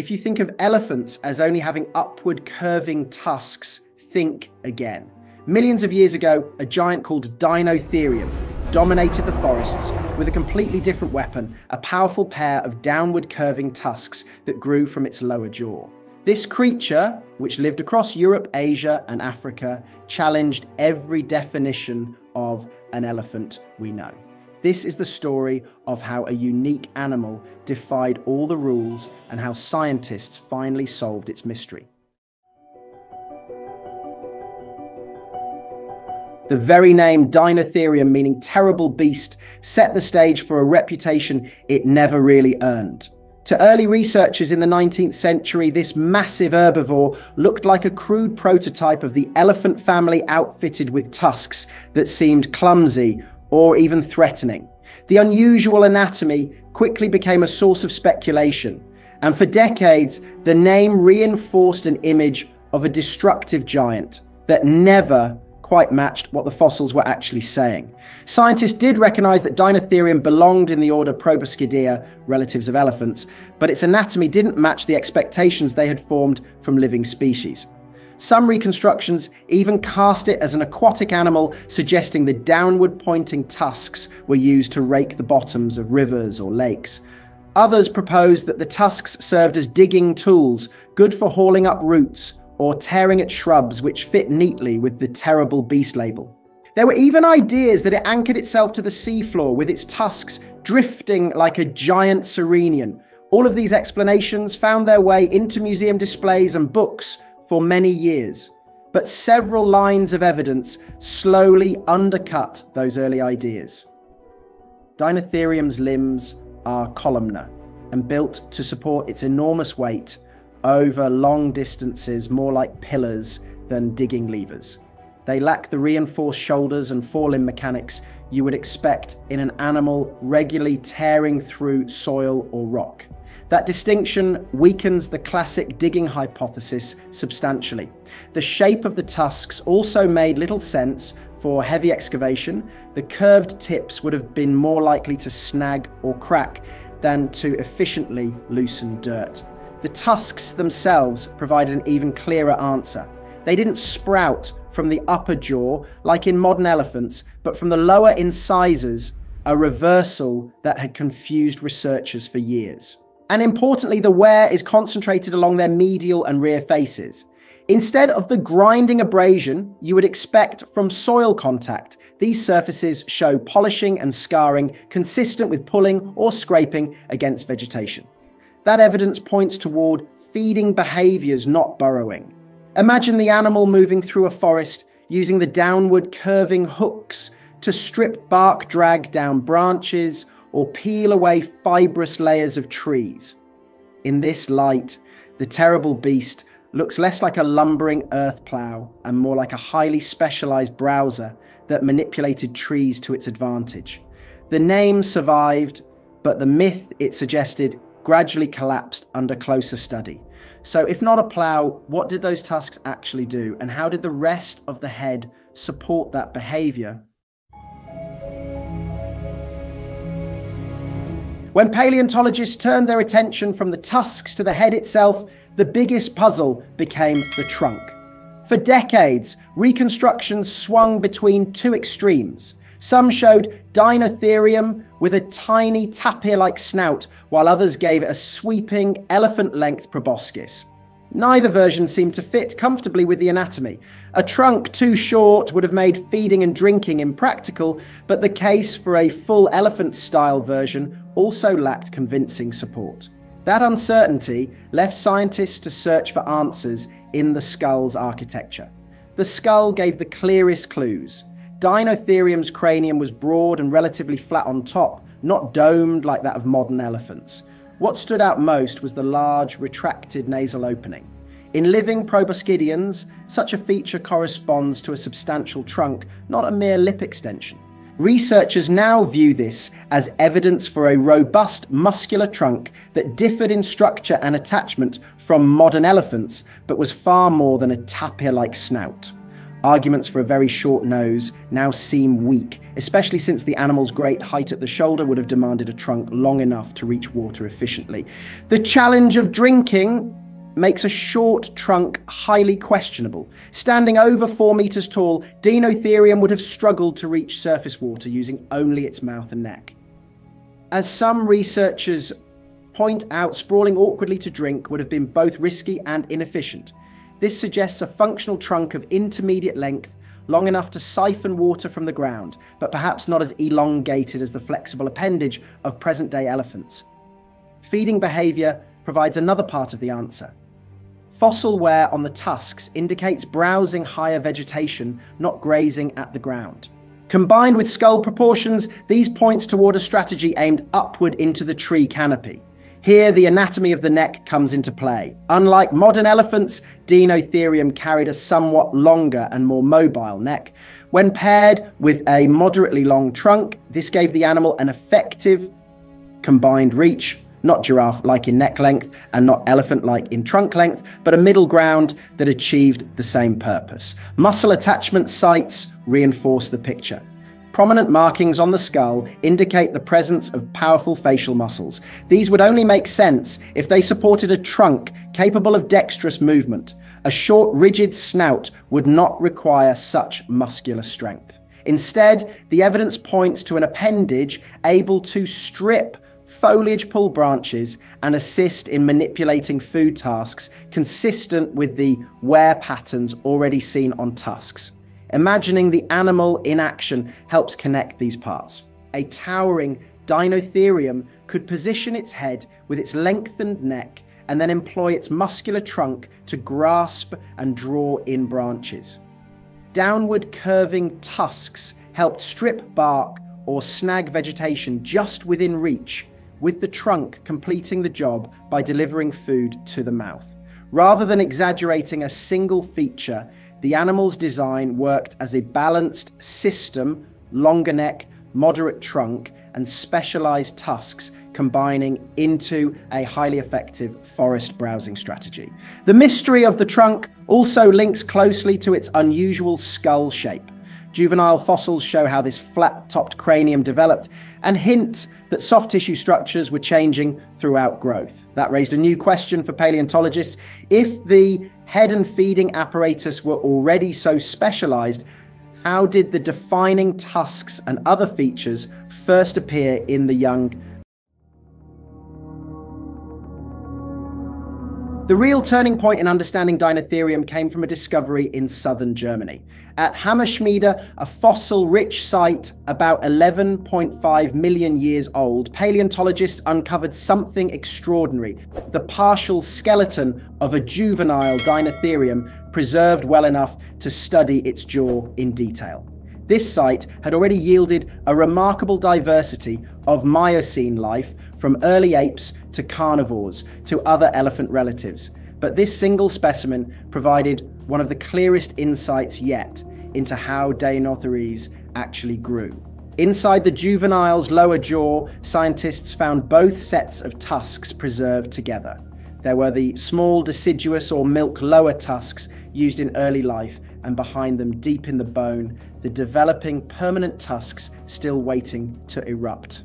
If you think of elephants as only having upward curving tusks, think again. Millions of years ago, a giant called Deinotherium dominated the forests with a completely different weapon, a powerful pair of downward curving tusks that grew from its lower jaw. This creature, which lived across Europe, Asia, and Africa, challenged every definition of an elephant we know. This is the story of how a unique animal defied all the rules and how scientists finally solved its mystery. The very name Deinotherium, meaning terrible beast, set the stage for a reputation it never really earned. To early researchers in the 19th century, this massive herbivore looked like a crude prototype of the elephant family outfitted with tusks that seemed clumsy or even threatening. The unusual anatomy quickly became a source of speculation, and for decades, the name reinforced an image of a destructive giant that never quite matched what the fossils were actually saying. Scientists did recognize that Deinotherium belonged in the order Proboscidea, relatives of elephants, but its anatomy didn't match the expectations they had formed from living species. Some reconstructions even cast it as an aquatic animal, suggesting the downward-pointing tusks were used to rake the bottoms of rivers or lakes. Others proposed that the tusks served as digging tools, good for hauling up roots or tearing at shrubs, which fit neatly with the terrible beast label. There were even ideas that it anchored itself to the seafloor, with its tusks drifting like a giant sirenian. All of these explanations found their way into museum displays and books for many years, but several lines of evidence slowly undercut those early ideas. Deinotherium's limbs are columnar and built to support its enormous weight over long distances, more like pillars than digging levers. They lack the reinforced shoulders and forelimb mechanics you would expect in an animal regularly tearing through soil or rock. That distinction weakens the classic digging hypothesis substantially. The shape of the tusks also made little sense for heavy excavation. The curved tips would have been more likely to snag or crack than to efficiently loosen dirt. The tusks themselves provided an even clearer answer. They didn't sprout from the upper jaw like in modern elephants, but from the lower incisors, a reversal that had confused researchers for years. And importantly, the wear is concentrated along their medial and rear faces. Instead of the grinding abrasion you would expect from soil contact, these surfaces show polishing and scarring consistent with pulling or scraping against vegetation. That evidence points toward feeding behaviors, not burrowing. Imagine the animal moving through a forest using the downward curving hooks to strip bark drag down branches or peel away fibrous layers of trees. In this light, the terrible beast looks less like a lumbering earth plow and more like a highly specialized browser that manipulated trees to its advantage. The name survived, but the myth it suggested gradually collapsed under closer study. So if not a plow, what did those tusks actually do, and how did the rest of the head support that behavior? When paleontologists turned their attention from the tusks to the head itself, the biggest puzzle became the trunk. For decades, reconstructions swung between two extremes. Some showed Deinotherium with a tiny tapir-like snout, while others gave it a sweeping, elephant-length proboscis. Neither version seemed to fit comfortably with the anatomy. A trunk too short would have made feeding and drinking impractical, but the case for a full elephant-style version also lacked convincing support. That uncertainty left scientists to search for answers in the skull's architecture. The skull gave the clearest clues. Deinotherium's cranium was broad and relatively flat on top, not domed like that of modern elephants. What stood out most was the large, retracted nasal opening. In living proboscideans, such a feature corresponds to a substantial trunk, not a mere lip extension. Researchers now view this as evidence for a robust, muscular trunk that differed in structure and attachment from modern elephants, but was far more than a tapir-like snout. Arguments for a very short nose now seem weak, especially since the animal's great height at the shoulder would have demanded a trunk long enough to reach water efficiently. The challenge of drinking makes a short trunk highly questionable. Standing over 4 meters tall, Deinotherium would have struggled to reach surface water using only its mouth and neck. As some researchers point out, sprawling awkwardly to drink would have been both risky and inefficient. This suggests a functional trunk of intermediate length, long enough to siphon water from the ground, but perhaps not as elongated as the flexible appendage of present-day elephants. Feeding behavior provides another part of the answer. Fossil wear on the tusks indicates browsing higher vegetation, not grazing at the ground. Combined with skull proportions, these points toward a strategy aimed upward into the tree canopy. Here, the anatomy of the neck comes into play. Unlike modern elephants, Deinotherium carried a somewhat longer and more mobile neck. When paired with a moderately long trunk, this gave the animal an effective combined reach, not giraffe-like in neck length and not elephant-like in trunk length, but a middle ground that achieved the same purpose. Muscle attachment sites reinforce the picture. Prominent markings on the skull indicate the presence of powerful facial muscles. These would only make sense if they supported a trunk capable of dexterous movement. A short, rigid snout would not require such muscular strength. Instead, the evidence points to an appendage able to strip foliage, pull branches, and assist in manipulating food tasks consistent with the wear patterns already seen on tusks. Imagining the animal in action helps connect these parts. A towering Deinotherium could position its head with its lengthened neck and then employ its muscular trunk to grasp and draw in branches. Downward curving tusks helped strip bark or snag vegetation just within reach, with the trunk completing the job by delivering food to the mouth. Rather than exaggerating a single feature, the animal's design worked as a balanced system: longer neck, moderate trunk, and specialized tusks combining into a highly effective forest browsing strategy. The mystery of the trunk also links closely to its unusual skull shape. Juvenile fossils show how this flat-topped cranium developed and hint that soft tissue structures were changing throughout growth. That raised a new question for paleontologists. If the head and feeding apparatus were already so specialized, how did the defining tusks and other features first appear in the young? The real turning point in understanding Deinotherium came from a discovery in southern Germany. At Hammerschmiede, a fossil-rich site about 11.5 million years old, paleontologists uncovered something extraordinary: the partial skeleton of a juvenile Deinotherium preserved well enough to study its jaw in detail. This site had already yielded a remarkable diversity of Miocene life, from early apes to carnivores to other elephant relatives. But this single specimen provided one of the clearest insights yet into how Deinotherium actually grew. Inside the juvenile's lower jaw, scientists found both sets of tusks preserved together. There were the small deciduous or milk lower tusks used in early life, and behind them, deep in the bone, the developing permanent tusks still waiting to erupt.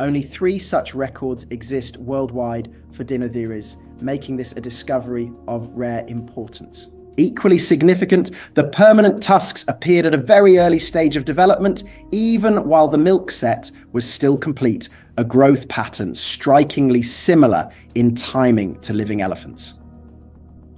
Only 3 such records exist worldwide for Deinotherium, making this a discovery of rare importance. Equally significant, the permanent tusks appeared at a very early stage of development, even while the milk set was still complete, a growth pattern strikingly similar in timing to living elephants.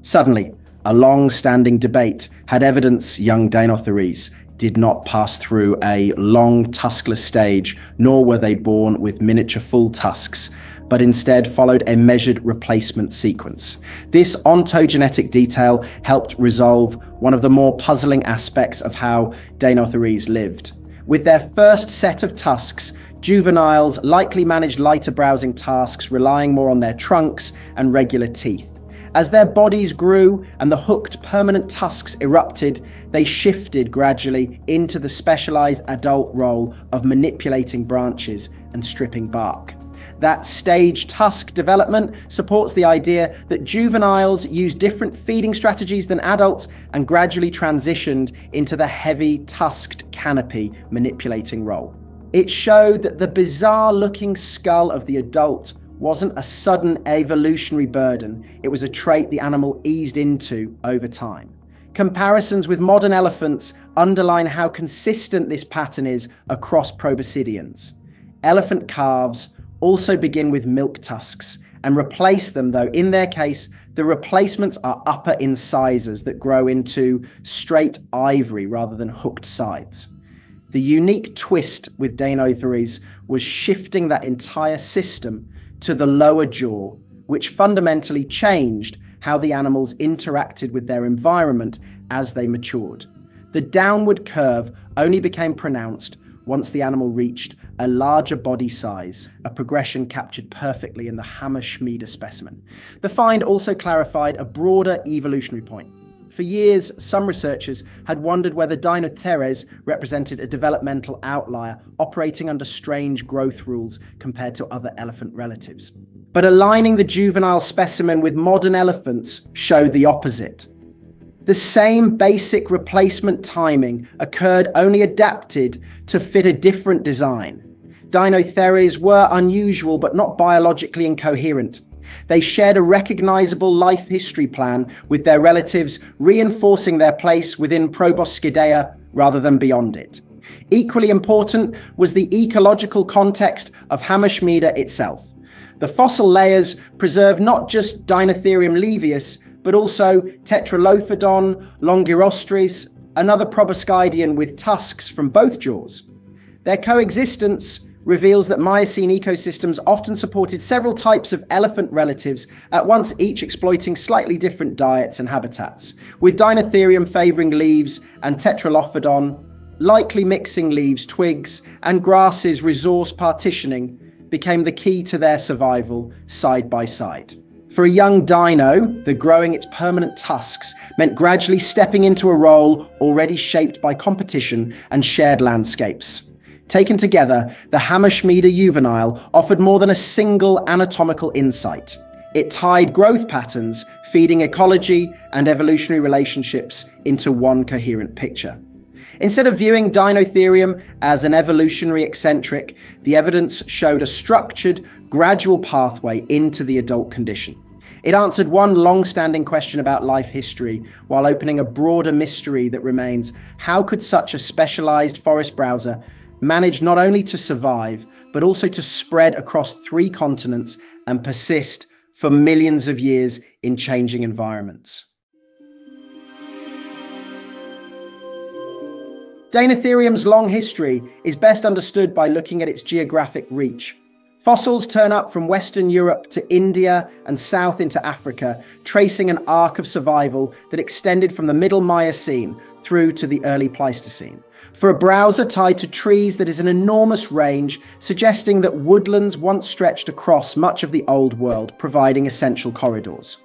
Suddenly, a long-standing debate had evidence young Deinotherium did not pass through a long tuskless stage, nor were they born with miniature full tusks, but instead followed a measured replacement sequence. This ontogenetic detail helped resolve one of the more puzzling aspects of how Deinotherium lived. With their first set of tusks, juveniles likely managed lighter browsing tasks, relying more on their trunks and regular teeth. As their bodies grew and the hooked permanent tusks erupted, they shifted gradually into the specialized adult role of manipulating branches and stripping bark. That stage tusk development supports the idea that juveniles use different feeding strategies than adults and gradually transitioned into the heavy tusked canopy manipulating role. It showed that the bizarre-looking skull of the adult wasn't a sudden evolutionary burden, it was a trait the animal eased into over time. Comparisons with modern elephants underline how consistent this pattern is across proboscideans. Elephant calves also begin with milk tusks and replace them, though in their case, the replacements are upper incisors that grow into straight ivory rather than hooked scythes. The unique twist with Deinotheres was shifting that entire system to the lower jaw, which fundamentally changed how the animals interacted with their environment as they matured. The downward curve only became pronounced once the animal reached a larger body size, a progression captured perfectly in the Hammerschmiede specimen. The find also clarified a broader evolutionary point. For years, some researchers had wondered whether Deinotheres represented a developmental outlier operating under strange growth rules compared to other elephant relatives. But aligning the juvenile specimen with modern elephants showed the opposite. The same basic replacement timing occurred, only adapted to fit a different design. Deinotheres were unusual but not biologically incoherent. They shared a recognizable life history plan with their relatives, reinforcing their place within Proboscidea rather than beyond it. Equally important was the ecological context of Hammerschmiede itself. The fossil layers preserve not just Deinotherium levius, but also Tetralophodon longirostris, another proboscidean with tusks from both jaws. Their coexistence reveals that Miocene ecosystems often supported several types of elephant relatives, at once each exploiting slightly different diets and habitats, with Deinotherium favouring leaves and Tetralophodon likely mixing leaves, twigs and grasses. Resource partitioning became the key to their survival side by side. For a young dino, the growing its permanent tusks meant gradually stepping into a role already shaped by competition and shared landscapes. Taken together, the Hammerschmiede juvenile offered more than a single anatomical insight. It tied growth patterns, feeding ecology, and evolutionary relationships into one coherent picture. Instead of viewing Deinotherium as an evolutionary eccentric, the evidence showed a structured, gradual pathway into the adult condition. It answered one long-standing question about life history, while opening a broader mystery that remains: how could such a specialized forest browser managed not only to survive, but also to spread across three continents and persist for millions of years in changing environments? Deinotherium's long history is best understood by looking at its geographic reach. Fossils turn up from Western Europe to India and south into Africa, tracing an arc of survival that extended from the Middle Miocene through to the early Pleistocene. For a browser tied to trees, that is an enormous range, suggesting that woodlands once stretched across much of the old world, providing essential corridors.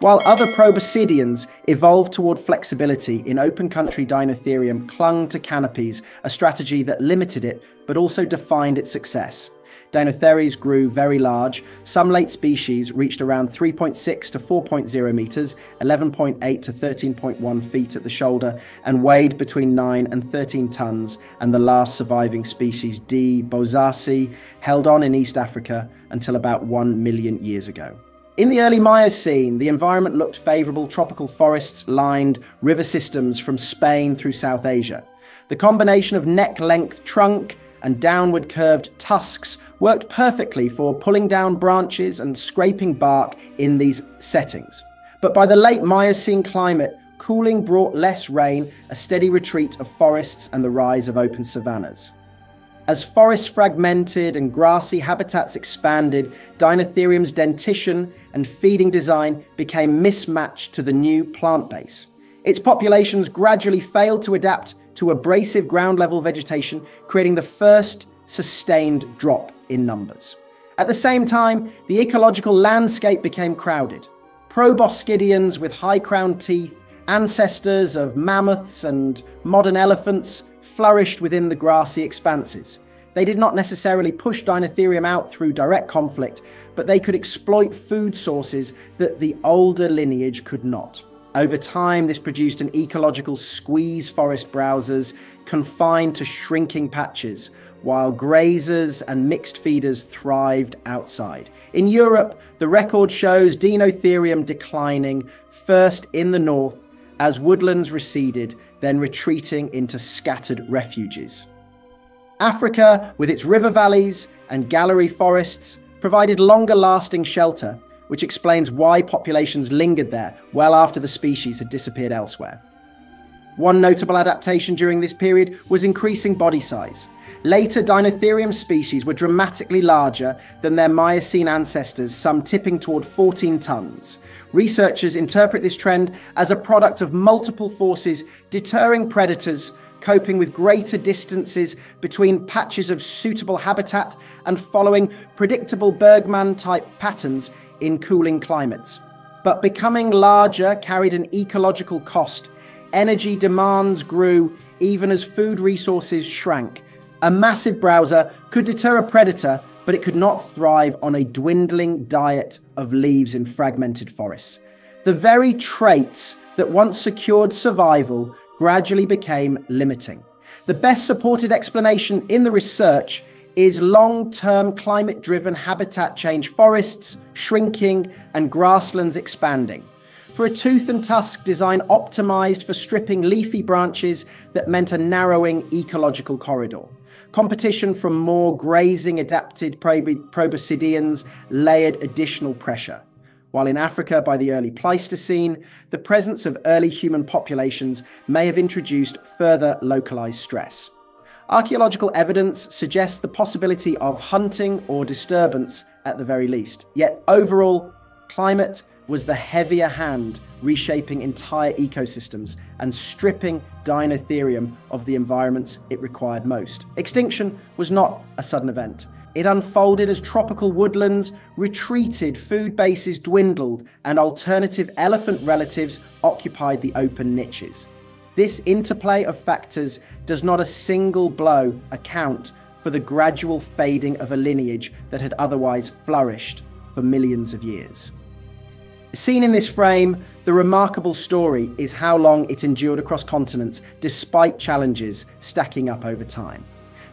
While other proboscideans evolved toward flexibility, in open country Deinotherium clung to canopies, a strategy that limited it, but also defined its success. Deinotheres grew very large. Some late species reached around 3.6 to 4.0 meters, 11.8 to 13.1 feet at the shoulder, and weighed between 9 and 13 tons, and the last surviving species, D. bosaceae, held on in East Africa until about 1 million years ago. In the early Miocene, the environment looked favorable. Tropical forests lined river systems from Spain through South Asia. The combination of neck-length trunk and downward curved tusks worked perfectly for pulling down branches and scraping bark in these settings. But by the late Miocene climate, cooling brought less rain, a steady retreat of forests, and the rise of open savannas. As forests fragmented and grassy habitats expanded, Deinotherium's dentition and feeding design became mismatched to the new plant base. Its populations gradually failed to adapt to abrasive ground-level vegetation, creating the first sustained drop in numbers. At the same time, the ecological landscape became crowded. Proboscideans with high-crowned teeth, ancestors of mammoths and modern elephants, flourished within the grassy expanses. They did not necessarily push Deinotherium out through direct conflict, but they could exploit food sources that the older lineage could not. Over time, this produced an ecological squeeze forest browsers confined to shrinking patches, while grazers and mixed feeders thrived outside. In Europe, the record shows Deinotherium declining, first in the north, as woodlands receded, then retreating into scattered refuges. Africa, with its river valleys and gallery forests, provided longer-lasting shelter, which explains why populations lingered there well after the species had disappeared elsewhere. One notable adaptation during this period was increasing body size. Later Deinotherium species were dramatically larger than their Miocene ancestors, some tipping toward 14 tons. Researchers interpret this trend as a product of multiple forces deterring predators, coping with greater distances between patches of suitable habitat, and following predictable Bergman-type patterns in cooling climates. But becoming larger carried an ecological cost. Energy demands grew even as food resources shrank. A massive browser could deter a predator, but it could not thrive on a dwindling diet of leaves in fragmented forests. The very traits that once secured survival gradually became limiting. The best supported explanation in the research is long-term climate-driven habitat change, forests shrinking and grasslands expanding. For a tooth and tusk design optimized for stripping leafy branches that meant a narrowing ecological corridor. Competition from more grazing-adapted proboscideans layered additional pressure. While in Africa by the early Pleistocene, the presence of early human populations may have introduced further localized stress. Archaeological evidence suggests the possibility of hunting or disturbance at the very least, yet overall, climate was the heavier hand reshaping entire ecosystems and stripping Deinotherium of the environments it required most. Extinction was not a sudden event. It unfolded as tropical woodlands retreated, food bases dwindled, and alternative elephant relatives occupied the open niches. This interplay of factors does not at a single blow account for the gradual fading of a lineage that had otherwise flourished for millions of years. Seen in this frame, the remarkable story is how long it endured across continents despite challenges stacking up over time.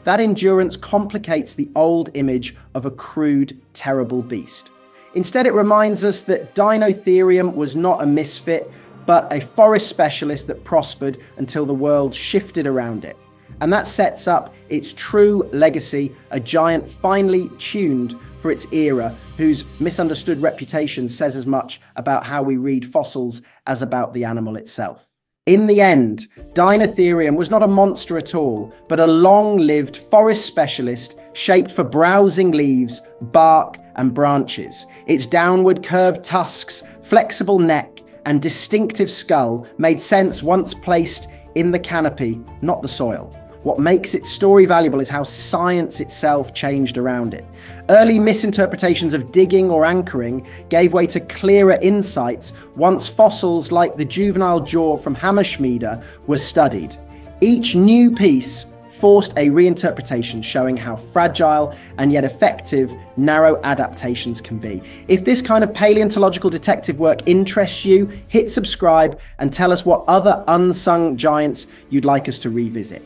That endurance complicates the old image of a crude, terrible beast. Instead, it reminds us that Deinotherium was not a misfit, but a forest specialist that prospered until the world shifted around it. And that sets up its true legacy, a giant finely tuned for its era, whose misunderstood reputation says as much about how we read fossils as about the animal itself. In the end, Deinotherium was not a monster at all, but a long-lived forest specialist shaped for browsing leaves, bark, and branches. Its downward curved tusks, flexible neck, and distinctive skull made sense once placed in the canopy, not the soil. What makes its story valuable is how science itself changed around it. Early misinterpretations of digging or anchoring gave way to clearer insights once fossils like the juvenile jaw from Hammerschmiede were studied. Each new piece forced a reinterpretation, showing how fragile and yet effective narrow adaptations can be. If this kind of paleontological detective work interests you, hit subscribe and tell us what other unsung giants you'd like us to revisit.